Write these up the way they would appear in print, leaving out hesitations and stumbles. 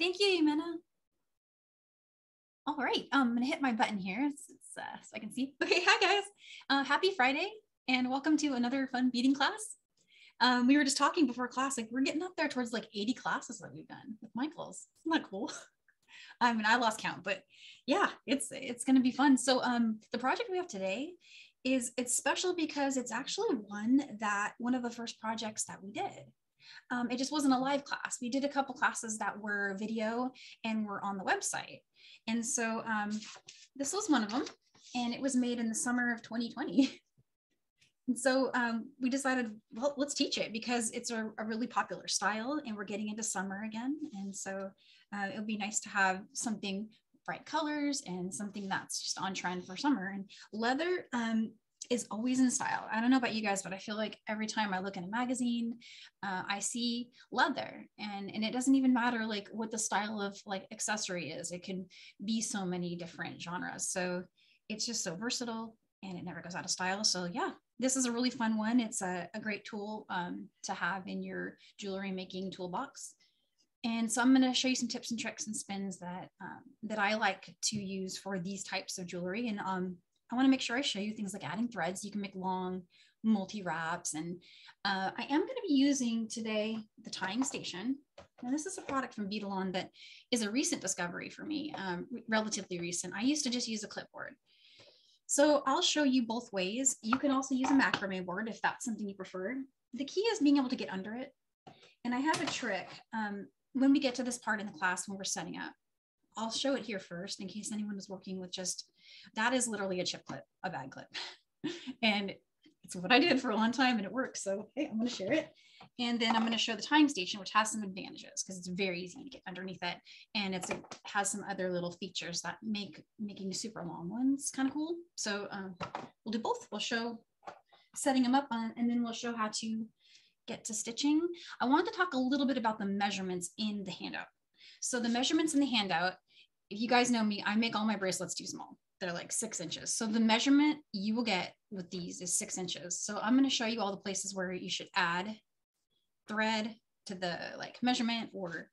Thank you, Yemena. All right, I'm gonna hit my button here so I can see. Okay, hi guys, happy Friday and welcome to another fun beading class. We were just talking before class, like we're getting up there towards like 80 classes that we've done with Michael's. Isn't that cool? I mean, I lost count, but yeah, it's gonna be fun. So the project we have today is, it's special because it's actually one of the first projects that we did. It just wasn't a live class. We did a couple classes that were video and were on the website. And so this was one of them, and it was made in the summer of 2020. And so we decided, well, let's teach it because it's a really popular style and we're getting into summer again. And so it would be nice to have something bright colors and something that's just on trend for summer. And leather is always in style. I don't know about you guys, but I feel like every time I look in a magazine, I see leather, and it doesn't even matter like what the style of like accessory is. It can be so many different genres. So it's just so versatile and it never goes out of style. So yeah, this is a really fun one. It's a great tool to have in your jewelry making toolbox. And so I'm going to show you some tips and tricks and spins that, that I like to use for these types of jewelry. And I want to make sure I show you things like adding threads. You can make long multi-wraps, and I am going to be using today the tying station. Now this is a product from Beadalon that is a recent discovery for me, relatively recent. I used to just use a clipboard. So I'll show you both ways. You can also use a macrame board if that's something you prefer. The key is being able to get under it. And I have a trick when we get to this part in the class when we're setting up. I'll show it here first in case anyone was working with just, that is literally a chip clip, a bag clip. And it's what I did for a long time and it works. So hey, I'm gonna share it. And then I'm gonna show the tying station, which has some advantages because it's very easy to get underneath it. And it has some other little features that make making super long ones kind of cool. So we'll do both. We'll show setting them up on, and then we'll show how to get to stitching. I wanted to talk a little bit about the measurements in the handout. So the measurements in the handout, if you guys know me, I make all my bracelets too small. They're like 6 inches. So the measurement you will get with these is 6 inches. So I'm going to show you all the places where you should add thread to the like measurement or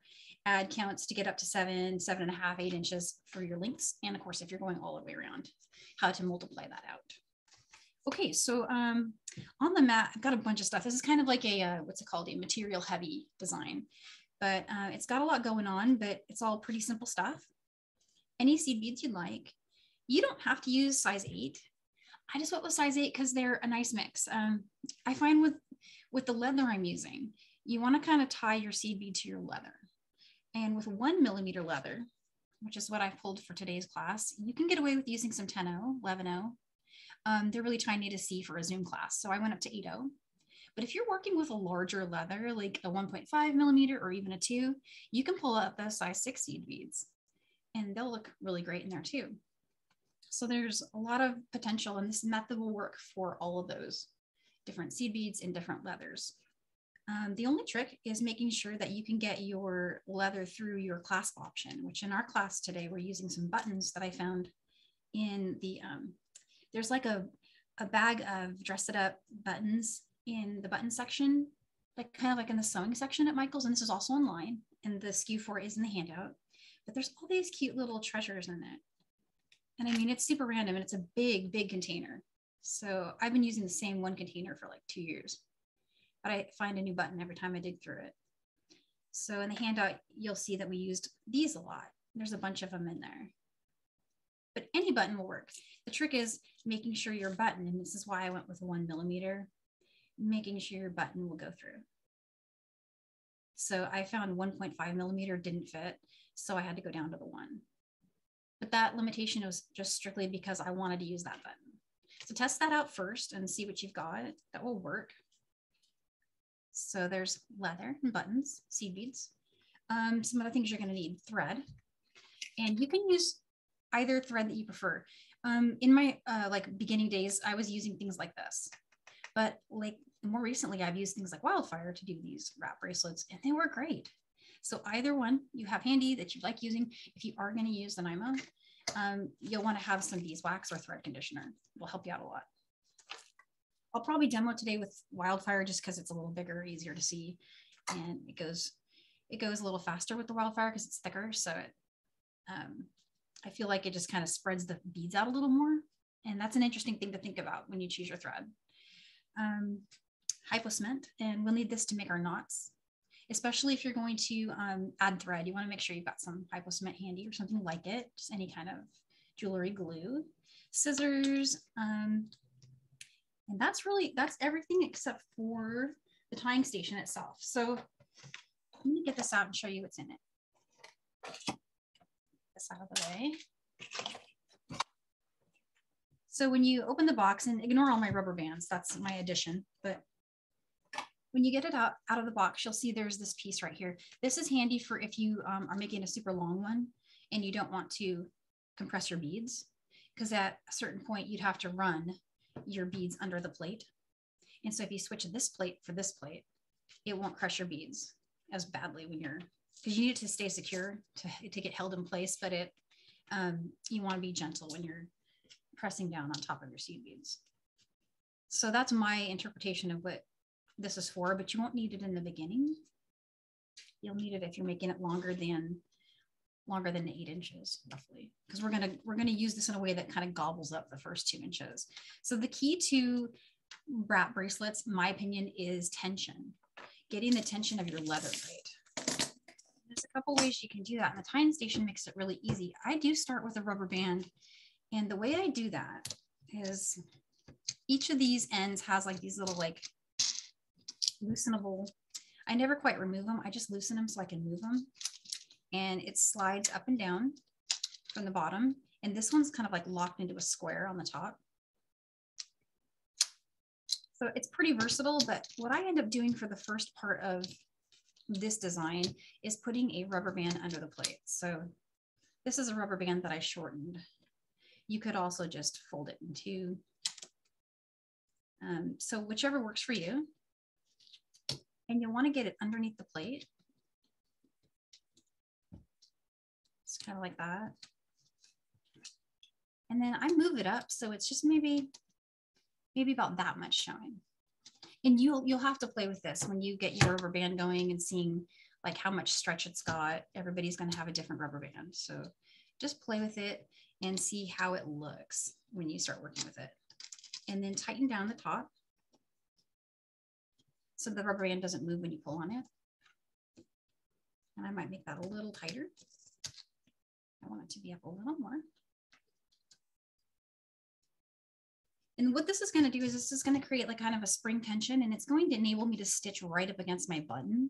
add counts to get up to 7, 7.5, 8 inches for your lengths. And of course, if you're going all the way around, how to multiply that out. Okay. So on the mat, I've got a bunch of stuff. This is kind of like a, what's it called? A material heavy design. But it's got a lot going on, but it's all pretty simple stuff. Any seed beads you'd like. You don't have to use size 8. I just went with size 8 because they're a nice mix. I find with the leather I'm using, you want to kind of tie your seed bead to your leather. And with 1mm leather, which is what I pulled for today's class, you can get away with using some 10-0, 11-0. They're really tiny to see for a Zoom class. So I went up to 8-0. But if you're working with a larger leather, like a 1.5mm or even a 2, you can pull out those size 6 seed beads and they'll look really great in there too. So there's a lot of potential and this method will work for all of those different seed beads and different leathers. The only trick is making sure that you can get your leather through your clasp option, which in our class today, we're using some buttons that I found in the, there's like a bag of dress it up buttons in the button section, like kind of like in the sewing section at Michael's, and this is also online, and the SKU for it is in the handout, but there's all these cute little treasures in it. And I mean, it's super random and it's a big, big container. So I've been using the same one container for like 2 years, but I find a new button every time I dig through it. So in the handout, you'll see that we used these a lot. There's a bunch of them in there, but any button will work. The trick is making sure your button, and this is why I went with 1mm, making sure your button will go through. So I found 1.5mm didn't fit, so I had to go down to the 1. But that limitation was just strictly because I wanted to use that button. So test that out first and see what you've got. That will work. So there's leather and buttons, seed beads. Some other things you're gonna need, thread. And you can use either thread that you prefer. In my like beginning days, I was using things like this. But like more recently, I've used things like Wildfire to do these wrap bracelets and they work great. So either one you have handy that you'd like using. If you are going to use the Nymo, you'll want to have some beeswax or thread conditioner. It will help you out a lot. I'll probably demo today with Wildfire just because it's a little bigger, easier to see, and it goes it goes a little faster with the Wildfire because it's thicker. So it, I feel like it just kind of spreads the beads out a little more. And that's an interesting thing to think about when you choose your thread. Hypo Cement, and we'll need this to make our knots, especially if you're going to add thread. You want to make sure you've got some Hypo Cement handy or something like it, just any kind of jewelry glue, scissors. And that's really, that's everything except for the tying station itself. So let me get this out and show you what's in it. Get this out of the way. So when you open the box, and ignore all my rubber bands, that's my addition, but when you get it out of the box, you'll see there's this piece right here. This is handy for if you are making a super long one and you don't want to compress your beads, because at a certain point you'd have to run your beads under the plate. And so if you switch this plate for this plate, it won't crush your beads as badly when you're, because you need it to stay secure to get held in place, but it you want to be gentle when you're pressing down on top of your seed beads. So that's my interpretation of what this is for, but you won't need it in the beginning. You'll need it if you're making it longer than the 8 inches roughly, because we're gonna use this in a way that kind of gobbles up the first 2 inches. So the key to wrap bracelets, in my opinion, is tension, getting the tension of your leather plate. There's a couple ways you can do that, and the tying station makes it really easy. I do start with a rubber band, and the way I do that is each of these ends has like these little like loosenable, I never quite remove them, I just loosen them so I can move them. And it slides up and down from the bottom. And this one's kind of like locked into a square on the top. So it's pretty versatile, but what I end up doing for the first part of this design is putting a rubber band under the plate. So this is a rubber band that I shortened. You could also just fold it in two. So whichever works for you. And you'll want to get it underneath the plate. It's kind of like that. And then I move it up so it's just maybe about that much showing. And you'll have to play with this when you get your rubber band going and seeing like how much stretch it's got. Everybody's going to have a different rubber band. So just play with it and see how it looks when you start working with it. And then tighten down the top so the rubber band doesn't move when you pull on it. And I might make that a little tighter. I want it to be up a little more. And what this is going to do is this is going to create like kind of a spring tension, and it's going to enable me to stitch right up against my button.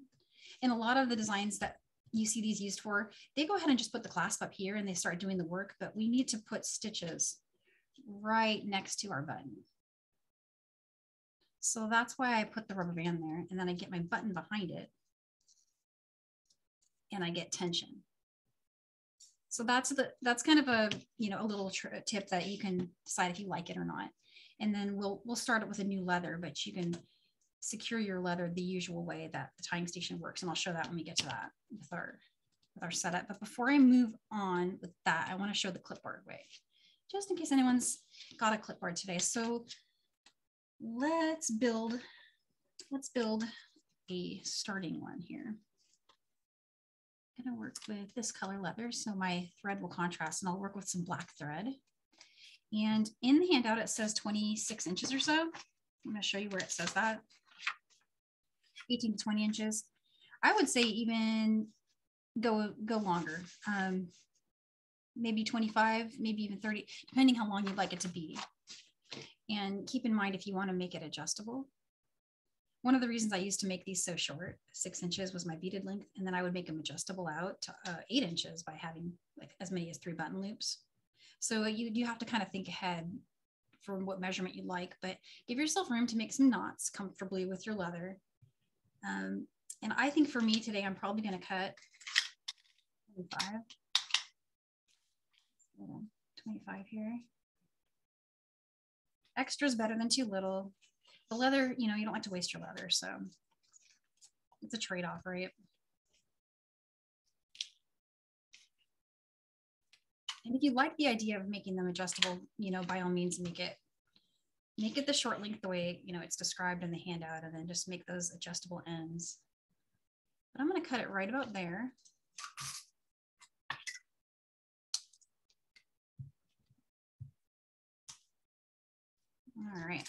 And a lot of the designs that you see these used for, they go ahead and just put the clasp up here and they start doing the work, but we need to put stitches right next to our button. So that's why I put the rubber band there, and then I get my button behind it and I get tension. So that's kind of a, you know, a little tip that you can decide if you like it or not. And then we'll start it with a new leather, but you can secure your leather the usual way that the tying station works. And I'll show that when we get to that with our setup. But before I move on with that, I want to show the clipboard way, just in case anyone's got a clipboard today. So let's build a starting one here. I'm gonna work with this color leather so my thread will contrast, and I'll work with some black thread. And in the handout, it says 26 inches or so. I'm gonna show you where it says that. 18 to 20 inches. I would say even go longer, maybe 25, maybe even 30, depending how long you'd like it to be. And keep in mind, if you want to make it adjustable, one of the reasons I used to make these so short, 6 inches was my beaded length, and then I would make them adjustable out to 8 inches by having like as many as 3 button loops. So you have to kind of think ahead for what measurement you'd like, but give yourself room to make some knots comfortably with your leather. And I think for me today, I'm probably going to cut 25 here. Extra is better than too little. The leather, you know, you don't like to waste your leather, so it's a trade-off, right? And if you like the idea of making them adjustable, you know, by all means, make it the short length the way, you know, it's described in the handout, and then just make those adjustable ends. I'm going to cut it right about there. All right.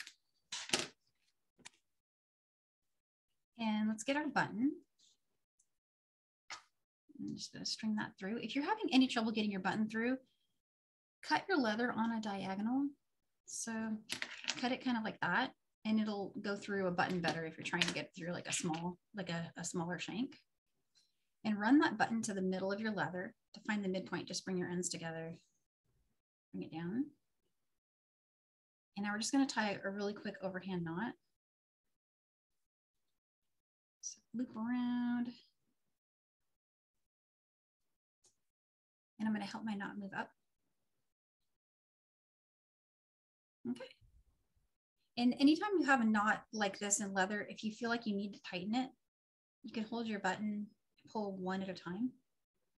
And let's get our button. I'm just going to string that through. If you're having any trouble getting your button through, cut your leather on a diagonal. So cut it kind of like that, and it'll go through a button better if you're trying to get through like a small, like a smaller shank. And run that button to the middle of your leather to find the midpoint. Just bring your ends together, bring it down. And now we're just going to tie a really quick overhand knot. So loop around. And I'm going to help my knot move up. Okay. And anytime you have a knot like this in leather, if you feel like you need to tighten it, you can hold your button and pull one at a time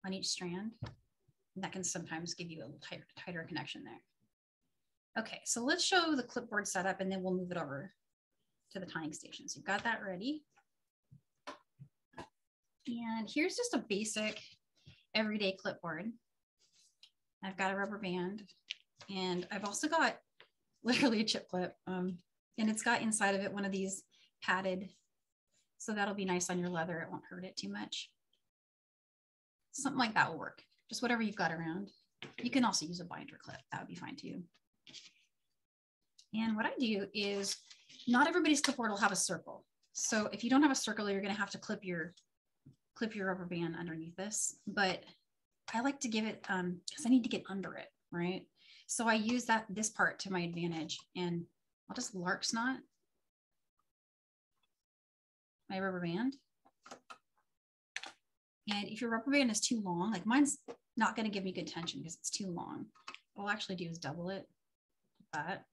on each strand. And that can sometimes give you a little tighter connection there. Okay, so let's show the clipboard setup and then we'll move it over to the tying station. So you've got that ready. And here's just a basic everyday clipboard. I've got a rubber band and I've also got literally a chip clip. And it's got inside of it one of these padded, so that'll be nice on your leather. It won't hurt it too much. Something like that will work. Just whatever you've got around. You can also use a binder clip. That would be fine too. And what I do is, not everybody's clipboard will have a circle. So if you don't have a circle, you're going to have to clip your rubber band underneath this. But I like to give it, because I need to get under it, right? So I use this part to my advantage, and I'll just lark's knot my rubber band. And if your rubber band is too long, like mine's not going to give me good tension because it's too long. What I'll actually do is double it, like that,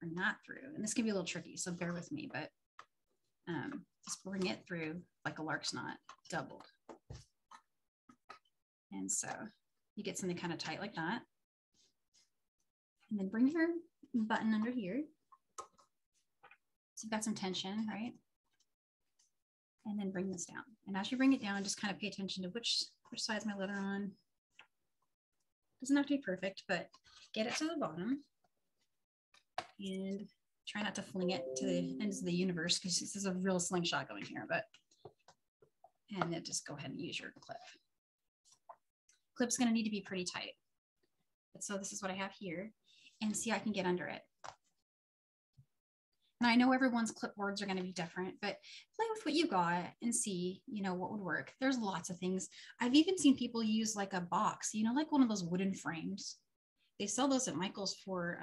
bring that through. And this can be a little tricky, so bear with me, but just bring it through like a lark's knot, doubled. And so you get something kind of tight like that. And then bring your button under here. So you've got some tension, right? And then bring this down. And as you bring it down, just kind of pay attention to which side's my leather on. Doesn't have to be perfect, but get it to the bottom. And try not to fling it to the ends of the universe, because this is a real slingshot going here, but. And then just go ahead and use your clip. Clip's gonna need to be pretty tight. But so this is what I have here. And see, I can get under it. And I know everyone's clipboards are going to be different, but play with what you got and see, you know, what would work. There's lots of things. I've even seen people use like a box, you know, like one of those wooden frames. They sell those at Michael's for,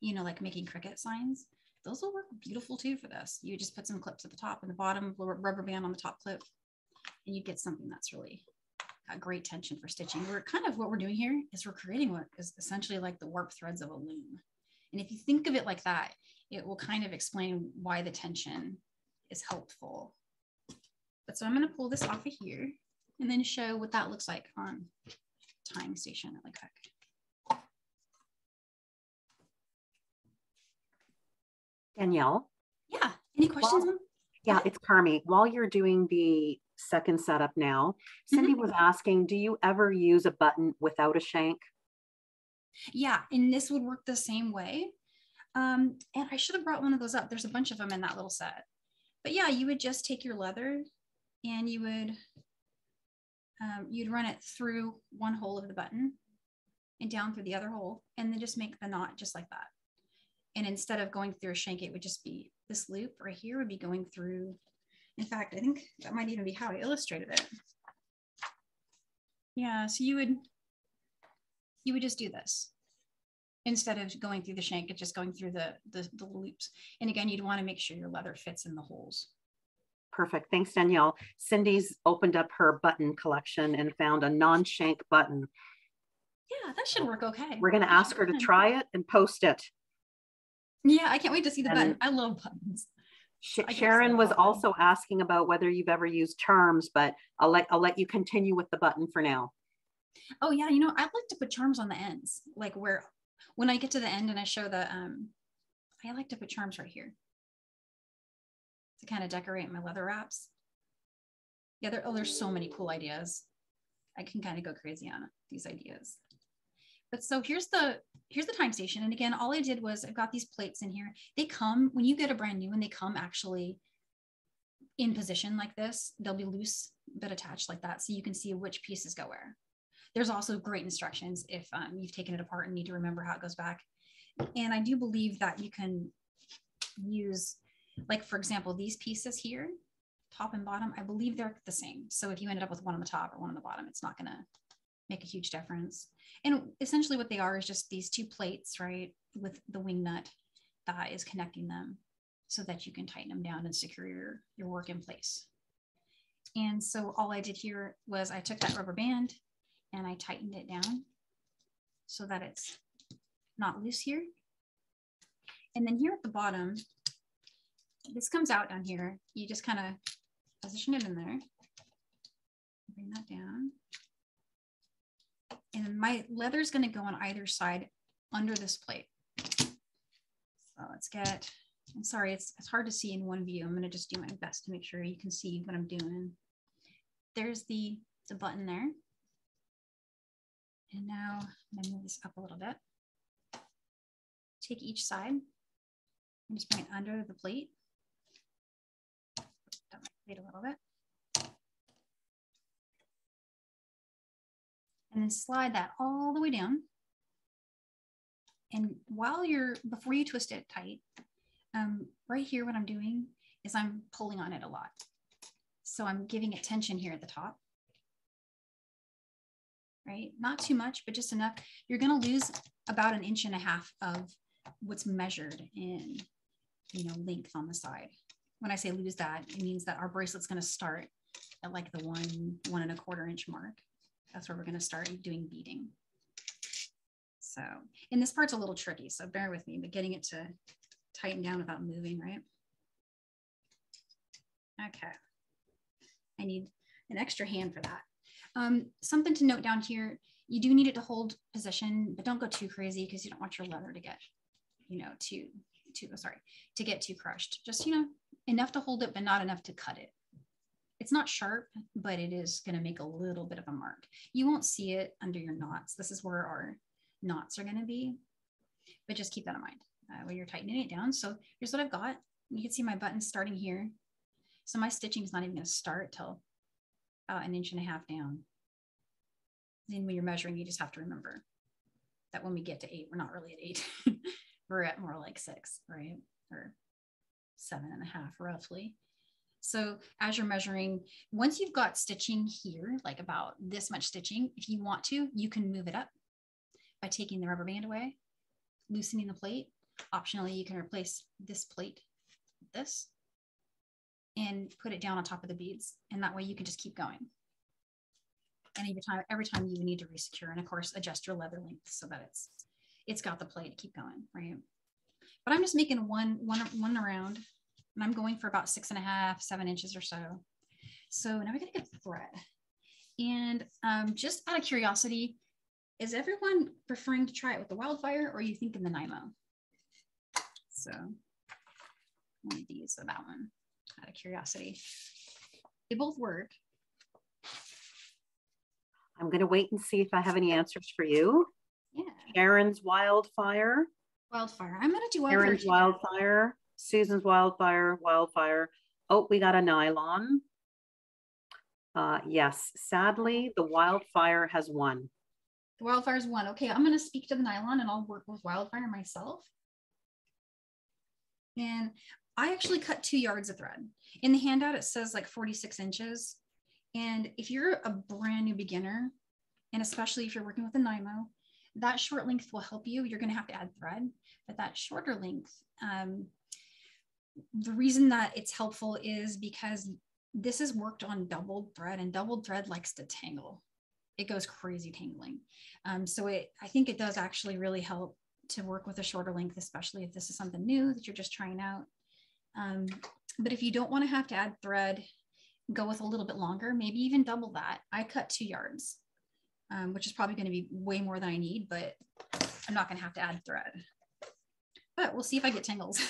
you know, like making cricket signs. Those will work beautiful too for this. You just put some clips at the top and the bottom, rubber band on the top clip, and you get something that's really got great tension for stitching. We're kind of, what we're doing here is we're creating what is essentially like the warp threads of a loom. And if you think of it like that, it will kind of explain why the tension is helpful. But so I'm going to pull this off of here and then show what that looks like on tying station really quick. Danielle? Yeah. Any questions? Yeah, it's Carmi. While you're doing the second setup now, Cindy was asking, do you ever use a button without a shank? Yeah, and this would work the same way. And I should have brought one of those up. There's a bunch of them in that little set. But yeah, you would just take your leather and you would, you'd run it through one hole of the button and down through the other hole, and then just make the knot just like that. And instead of going through a shank, it would just be this loop right here would be going through. In fact, I think that might even be how I illustrated it. Yeah, so you would just do this. Instead of going through the shank, it's just going through the loops. And again, you'd want to make sure your leather fits in the holes. Perfect. Thanks, Danielle. Cindy's opened up her button collection and found a non-shank button. Yeah, that should work okay. We're going to ask her to try it and post it. Yeah, I can't wait to see the button. I love buttons. Sharon was also asking about whether you've ever used charms, but I'll let you continue with the button for now. Oh yeah, you know, I like to put charms on the ends, like where when I get to the end and I show the I like to put charms right here to kind of decorate my leather wraps. Yeah, there's so many cool ideas. I can kind of go crazy on these ideas. But so here's the time station. And again, all I did was I've got these plates in here. They come, when you get a brand new one, they come actually in position like this. They'll be loose, but attached like that. So you can see which pieces go where. There's also great instructions if you've taken it apart and need to remember how it goes back. And I do believe that you can use, like for example, these pieces here, top and bottom, I believe they're the same. So if you ended up with one on the top or one on the bottom, it's not gonna make a huge difference. And essentially what they are is just these two plates, right? With the wing nut that is connecting them so that you can tighten them down and secure your work in place. And so all I did here was I took that rubber band and I tightened it down so that it's not loose here. And then here at the bottom, this comes out down here. You just kind of position it in there, bring that down. And my leather is going to go on either side under this plate. So let's get, I'm sorry, it's hard to see in one view. I'm going to just do my best to make sure you can see what I'm doing. There's the button there. And now I'm going to move this up a little bit. Take each side and just bring it under the plate. Dump my plate a little bit. And then slide that all the way down. And while you're, before you twist it tight, right here, what I'm doing is I'm pulling on it a lot. So I'm giving it tension here at the top, right? Not too much, but just enough. You're gonna lose about 1.5 inches of what's measured in, you know, length on the side. When I say lose that, it means that our bracelet's gonna start at like the 1.25 inch mark. That's where we're going to start doing beading. So, and this part's a little tricky, so bear with me, but getting it to tighten down without moving, right? Okay. I need an extra hand for that. Something to note down here, you do need it to hold position, but don't go too crazy because you don't want your leather to get, you know, too crushed. Just, you know, enough to hold it, but not enough to cut it. It's not sharp, but it is going to make a little bit of a mark. You won't see it under your knots. This is where our knots are going to be, but just keep that in mind when you're tightening it down. So here's what I've got. You can see my buttons starting here. So my stitching is not even going to start till about 1.5 inches down. Then when you're measuring, you just have to remember that when we get to 8, we're not really at 8. We're at more like 6, right? Or 7.5 roughly. So as you're measuring, once you've got stitching here, like about this much stitching, if you want to, you can move it up by taking the rubber band away, loosening the plate. Optionally, you can replace this plate with this and put it down on top of the beads. And that way you can just keep going. And every time you need to resecure, and of course, adjust your leather length so that it's got the plate to keep going, right? But I'm just making one around. And I'm going for about 6.5–7 inches or so. So now we're gonna get the thread. And just out of curiosity, is everyone preferring to try it with the Wildfire or are you thinking the Nymo? So one of these or that one, out of curiosity. They both work. I'm gonna wait and see if I have any answers for you. Yeah. Sharon's Wildfire. Wildfire, I'm gonna do Wildfire. Sharon's Wildfire. Susan's Wildfire. Oh, we got a nylon. Yes, sadly, the Wildfire has won. The Wildfire's won. Okay, I'm going to speak to the nylon and I'll work with Wildfire myself. And I actually cut 2 yards of thread. In the handout, it says like 46 inches. And if you're a brand new beginner, and especially if you're working with a Nymo, that short length will help you. You're going to have to add thread, but that shorter length, the reason that it's helpful is because this is worked on doubled thread, and doubled thread likes to tangle. It goes crazy tangling. I think it does actually really help to work with a shorter length, especially if this is something new that you're just trying out. But if you don't want to have to add thread, go with a little bit longer, maybe even double that. I cut 2 yards, which is probably going to be way more than I need, but I'm not going to have to add thread. But we'll see if I get tangles.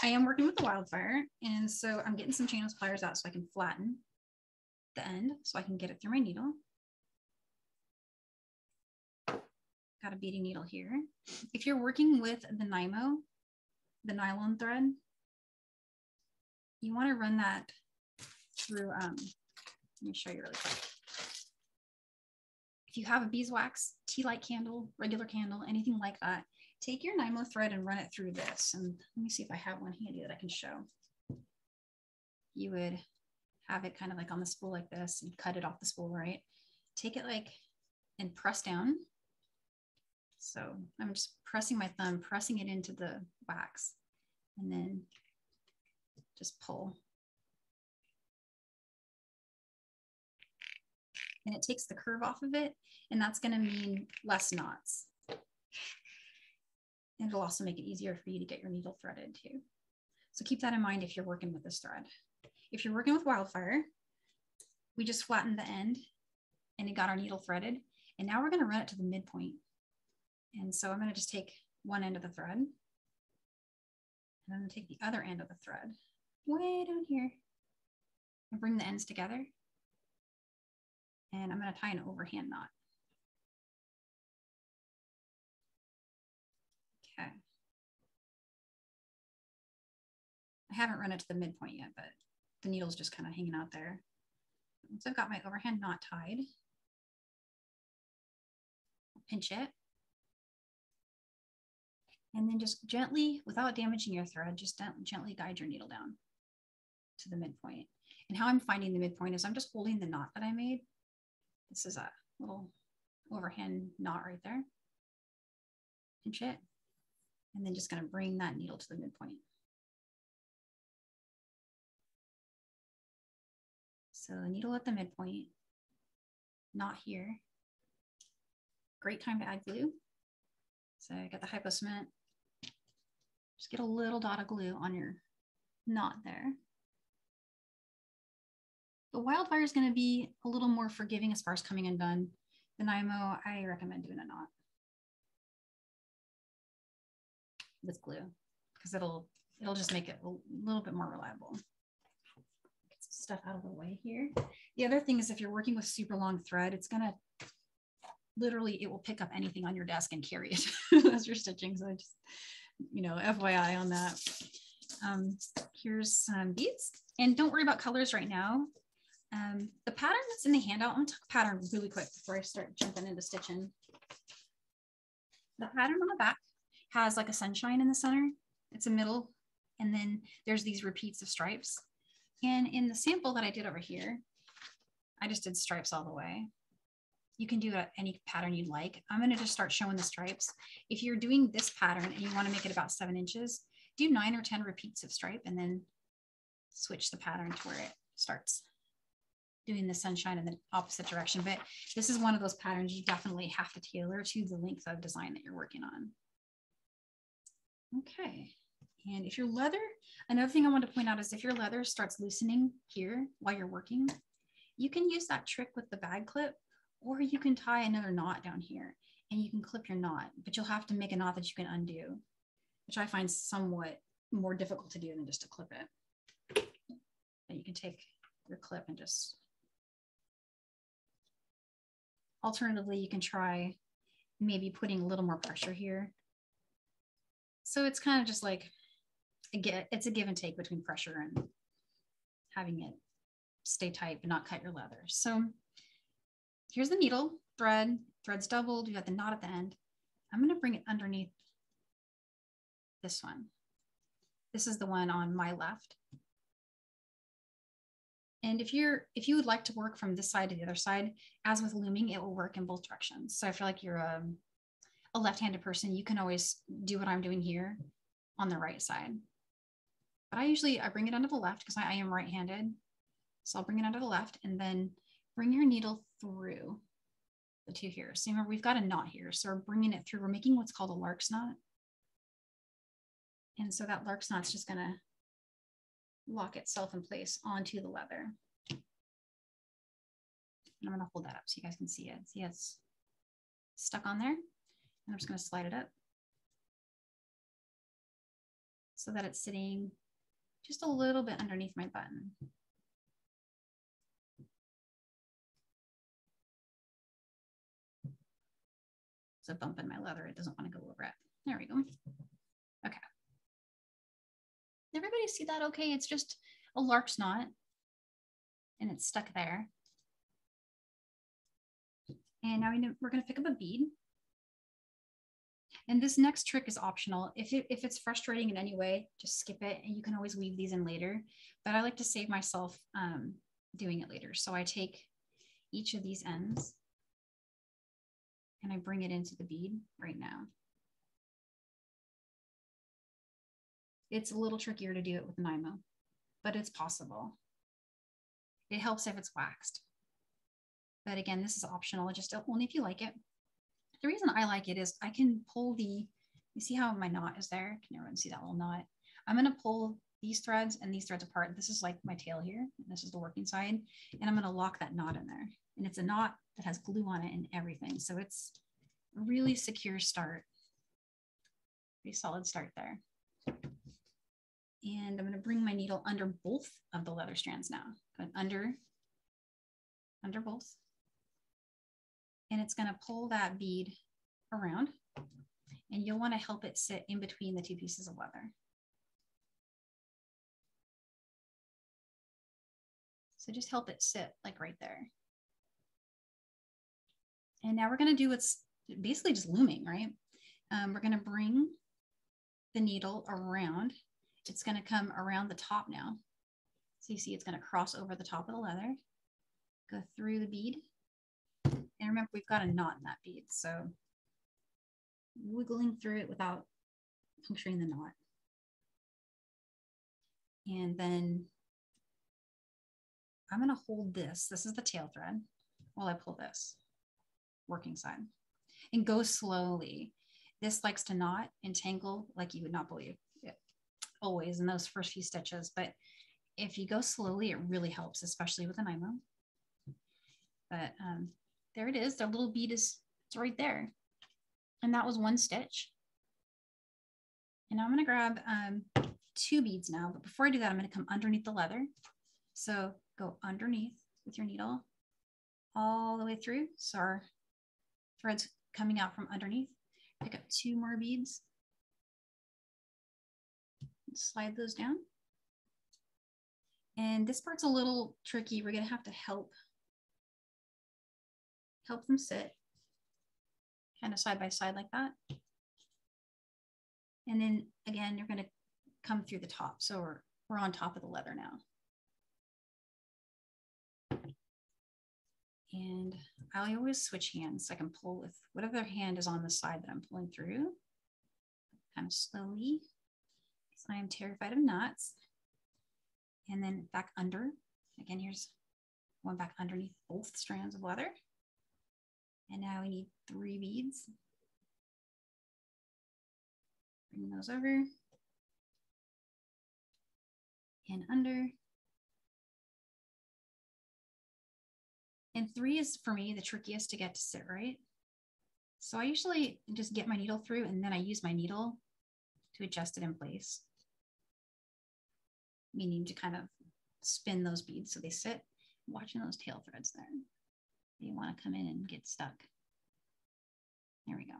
I am working with the Wildfire, and so I'm getting some Channels pliers out so I can flatten the end so I can get it through my needle. Got a beading needle here. If you're working with the Nymo, the nylon thread, you want to run that through, let me show you really quick. If you have a beeswax, tea light candle, regular candle, anything like that, take your Nymo thread and run it through this. And let me see if I have one handy that I can show. You would have it kind of like on the spool like this and cut it off the spool, right? Take it like and press down. So I'm just pressing my thumb, pressing it into the wax, and then just pull. And it takes the curve off of it, and that's going to mean less knots. And it'll also make it easier for you to get your needle threaded too. So keep that in mind if you're working with this thread. If you're working with Wildfire, we just flattened the end and it got our needle threaded. And now we're going to run it to the midpoint. And so I'm going to just take one end of the thread, and I'm going to take the other end of the thread way down here and bring the ends together. And I'm going to tie an overhand knot. Okay. I haven't run it to the midpoint yet, but the needle's just kind of hanging out there. Once I've got my overhand knot tied, I'll pinch it. And then just gently, without damaging your thread, just gently guide your needle down to the midpoint. And how I'm finding the midpoint is I'm just holding the knot that I made. This is a little overhand knot right there. Pinch it. And then just going to bring that needle to the midpoint. So the needle at the midpoint, knot here. Great time to add glue. So I got the Hypo Cement. Just get a little dot of glue on your knot there. The Wildfire is going to be a little more forgiving as far as coming undone. The Nymo, I recommend doing a knot with glue because it'll just make it a little bit more reliable. Get some stuff out of the way here. The other thing is if you're working with super long thread, it's going to literally, it will pick up anything on your desk and carry it as you're stitching. So just, you know, FYI on that. Here's some beads, and don't worry about colors right now. The pattern that's in the handout, I'm gonna talk pattern really quick before I start jumping into stitching. The pattern on the back has like a sunshine in the center. It's a middle, and then there's these repeats of stripes. And in the sample that I did over here, I just did stripes all the way. You can do any pattern you'd like. I'm gonna just start showing the stripes. If you're doing this pattern and you wanna make it about 7 inches, do 9 or 10 repeats of stripe and then switch the pattern to where it starts doing the sunshine in the opposite direction. But this is one of those patterns you definitely have to tailor to the length of design that you're working on. Okay, and if your leather, another thing I want to point out is if your leather starts loosening here while you're working, you can use that trick with the bag clip, or you can tie another knot down here and you can clip your knot, but you'll have to make a knot that you can undo, which I find somewhat more difficult to do than just to clip it. But you can take your clip and just, alternatively, you can try maybe putting a little more pressure here. So it's kind of just like, it's a give and take between pressure and having it stay tight but not cut your leather. So here's the needle, thread, thread's doubled, you got the knot at the end. I'm gonna bring it underneath this one. This is the one on my left. And if you would like to work from this side to the other side, as with looming, it will work in both directions. So if you're like you're a left-handed person, you can always do what I'm doing here on the right side. But I bring it under the left because I am right-handed. So I'll bring it under the left and then bring your needle through the two here. So remember, we've got a knot here. So we're bringing it through. We're making what's called a lark's knot. And so that lark's knot's just gonna lock itself in place onto the leather. And I'm gonna hold that up so you guys can see it. See, it's stuck on there. And I'm just gonna slide it up so that it's sitting just a little bit underneath my button. It's a bump in my leather. It doesn't want to go over it. There we go. Okay. Did everybody see that okay? It's just a lark's knot and it's stuck there. And now we're going to pick up a bead. And this next trick is optional. If it's frustrating in any way, just skip it, and you can always weave these in later. But I like to save myself doing it later. So I take each of these ends and I bring it into the bead right now. It's a little trickier to do it with Nymo, but it's possible. It helps if it's waxed. But again, this is optional, just only if you like it. The reason I like it is I can pull the, you see how my knot is there? Can everyone see that little knot? I'm gonna pull these threads and these threads apart. This is like my tail here, and this is the working side, and I'm gonna lock that knot in there. And it's a knot that has glue on it and everything. So it's a really secure start, pretty solid start there. And I'm gonna bring my needle under both of the leather strands now, going under both. And it's going to pull that bead around, and you'll want to help it sit in between the two pieces of leather. So just help it sit like right there. And now we're going to do what's basically just looming, right? We're going to bring the needle around. It's going to come around the top now. So you see it's going to cross over the top of the leather, go through the bead. And remember, we've got a knot in that bead, so wiggling through it without puncturing the knot. And then I'm going to hold this. This is the tail thread while I pull this working side, and go slowly. This likes to knot and tangle like you would not believe it, always in those first few stitches. But if you go slowly, it really helps, especially with a Nymo. But there it is. Their little bead is, it's right there. And that was one stitch. And now I'm going to grab two beads now. But before I do that, I'm going to come underneath the leather. So go underneath with your needle all the way through. So our thread's coming out from underneath. Pick up two more beads. Slide those down. And this part's a little tricky. We're going to have to help them sit kind of side by side like that. And then again, you're going to come through the top. So we're on top of the leather now. And I always switch hands so I can pull with whatever hand is on the side that I'm pulling through, kind of slowly, because I am terrified of knots. And then back under. Again, here's one back underneath both strands of leather. And now we need three beads. Bring those over and under. And three is for me the trickiest to get to sit right. So I usually just get my needle through, and then I use my needle to adjust it in place, meaning to kind of spin those beads so they sit. I'm watching those tail threads there. You want to come in and get stuck. There we go.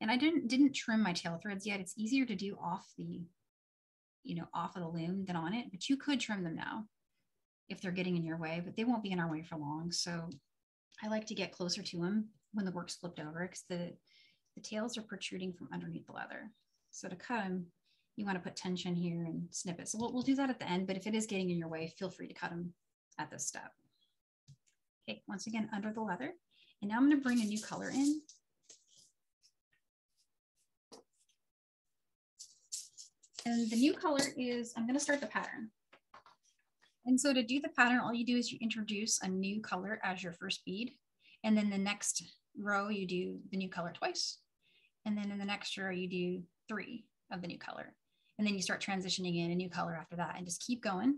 And I didn't trim my tail threads yet. It's easier to do off of the loom than on it, but you could trim them now if they're getting in your way, but they won't be in our way for long. So I like to get closer to them when the work's flipped over, because the tails are protruding from underneath the leather. So to cut them, you want to put tension here and snip it. So we'll do that at the end, but if it is getting in your way, feel free to cut them at this step. Okay, once again, under the leather. And now I'm going to bring a new color in. And the new color is, I'm going to start the pattern. And so to do the pattern, all you do is you introduce a new color as your first bead. And then the next row, you do the new color twice. And then in the next row, you do three of the new color. And then you start transitioning in a new color after that, and just keep going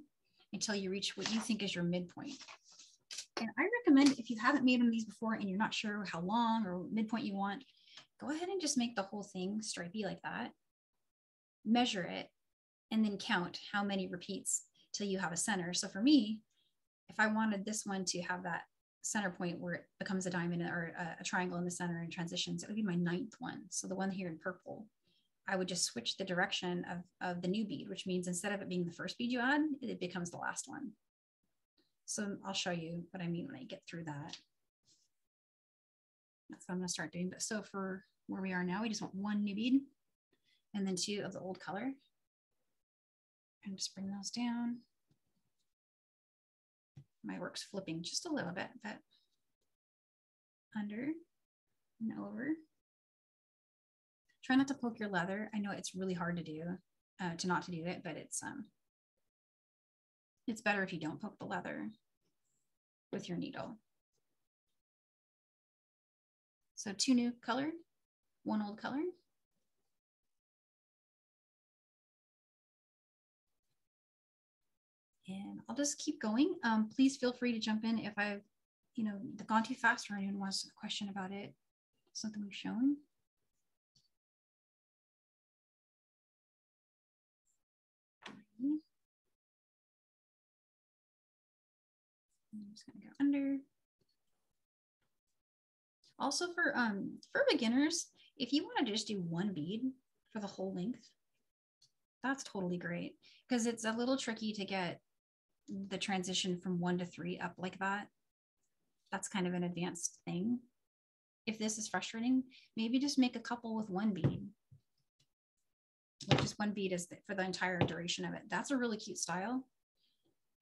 until you reach what you think is your midpoint. And I recommend, if you haven't made one of these before and you're not sure how long or midpoint you want, go ahead and just make the whole thing stripy like that. Measure it and then count how many repeats till you have a center. So for me, if I wanted this one to have that center point where it becomes a diamond or a triangle in the center and transitions. It would be my ninth one. So the one here in purple, I would just switch the direction of the new bead, which means instead of it being the first bead you add, it becomes the last one. So I'll show you what I mean when I get through that. That's what I'm gonna start doing. But so for where we are now, we just want one new bead and then two of the old color. And just bring those down. My work's flipping just a little bit, but under and over. Try not to poke your leather. I know it's really hard to do, not to do it, but it's better if you don't poke the leather with your needle. So two new color, one old color. And I'll just keep going. Please feel free to jump in if I've, gone too fast or anyone wants a question about it, something we've shown. I'm just gonna go under. Also for beginners, if you wanted to just do one bead for the whole length, that's totally great because it's a little tricky to get the transition from 1 to 3 up like that. That's kind of an advanced thing. If this is frustrating, maybe just make a couple with one bead. Like just one bead is for the entire duration of it. That's a really cute style,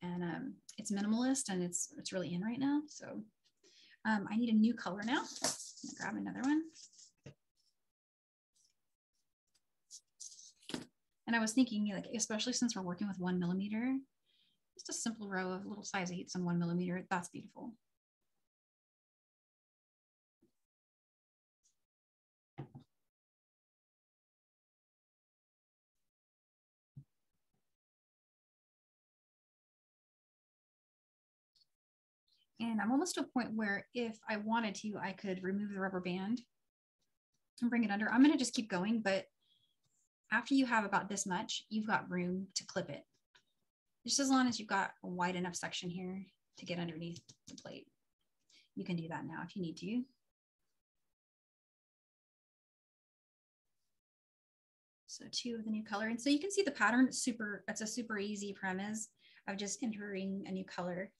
and it's minimalist and it's really in right now. So I need a new color now. I'm gonna grab another one. And I was thinking, like, especially since we're working with 1 millimeter, just a simple row of little size 8s on 1 millimeter. That's beautiful. And I'm almost to a point where if I wanted to, I could remove the rubber band and bring it under. I'm going to just keep going, but after you have about this much, you've got room to clip it. Just as long as you've got a wide enough section here to get underneath the plate. You can do that now if you need to. So two of the new color. And so you can see the pattern, it's a super easy premise of just entering a new color.